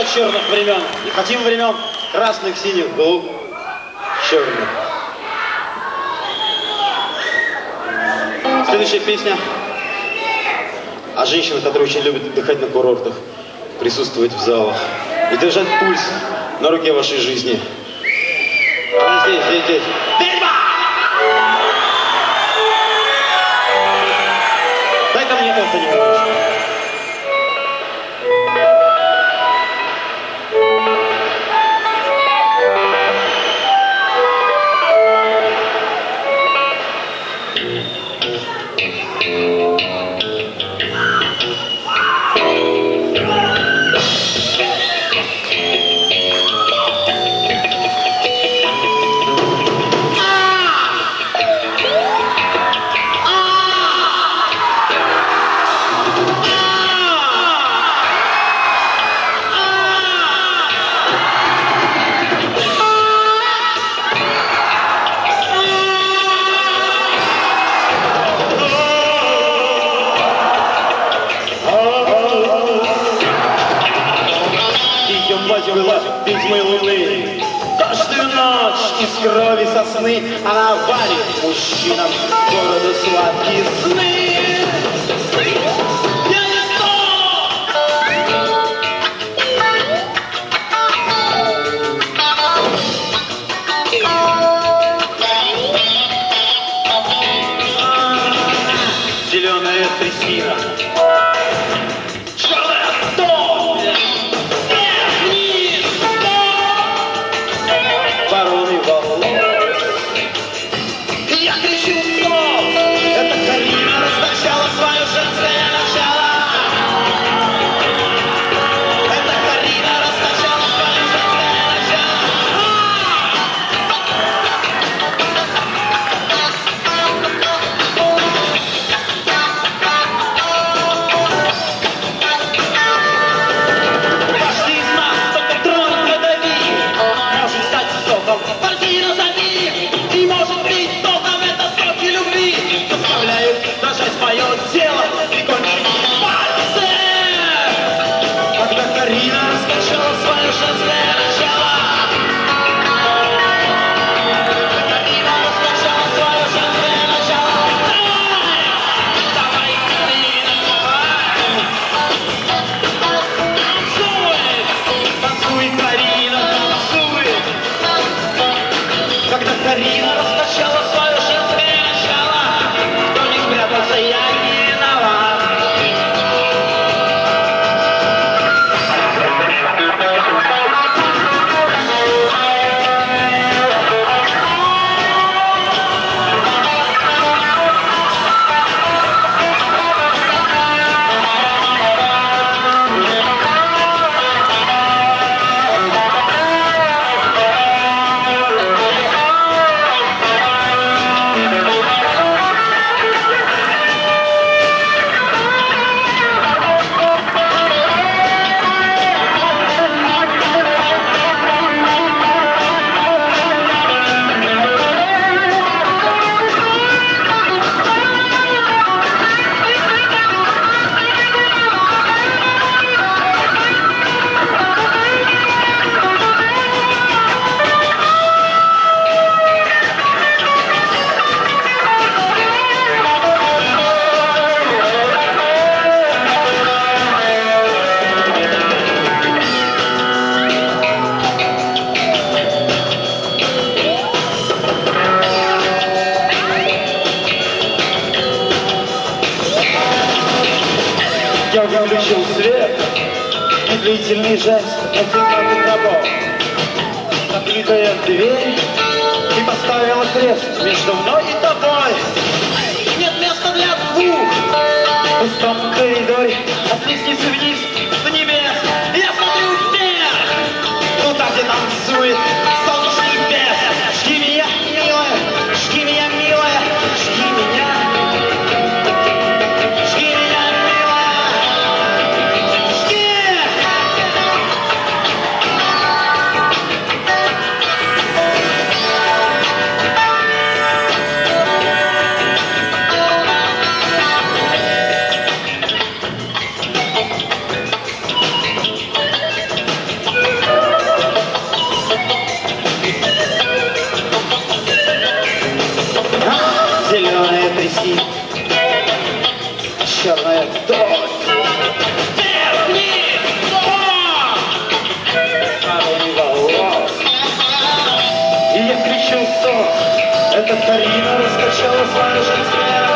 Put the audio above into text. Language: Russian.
от черных времен и хотим времен красных, синих, голубых, черных. Следующая песня о женщинах, которые очень любят отдыхать на курортах, присутствовать в залах и держать пульс на руке вашей жизни. Она здесь. Ведьма! Дай-ка мне это немножко. Она варит мужчинам города сладкие сны. Я не сто. Зеленая трясина. Черная сто. Вверх, вниз, сто. Вороны волны. Длительный жест, натянутый гробок, открытая дверь и поставила крест между мной и тобой. Нет места для двух в пустом коридоре. Отлистнись вниз, в небес. Я смотрю вверх, туда, где танцует солнечный бес. Жги меня, милая, жги меня, милая, жги меня. начался. Это Карина раскачала свое женское.